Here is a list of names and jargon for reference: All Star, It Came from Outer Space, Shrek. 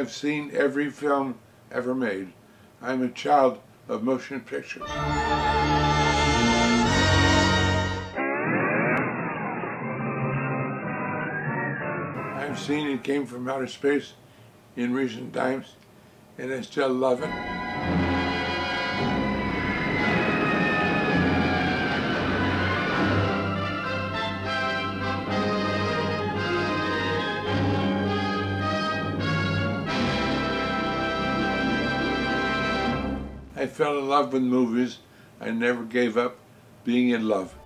I've seen every film ever made. I'm a child of motion pictures. I've seen It Came from Outer Space in recent times, and I still love it. I fell in love with movies. I never gave up being in love.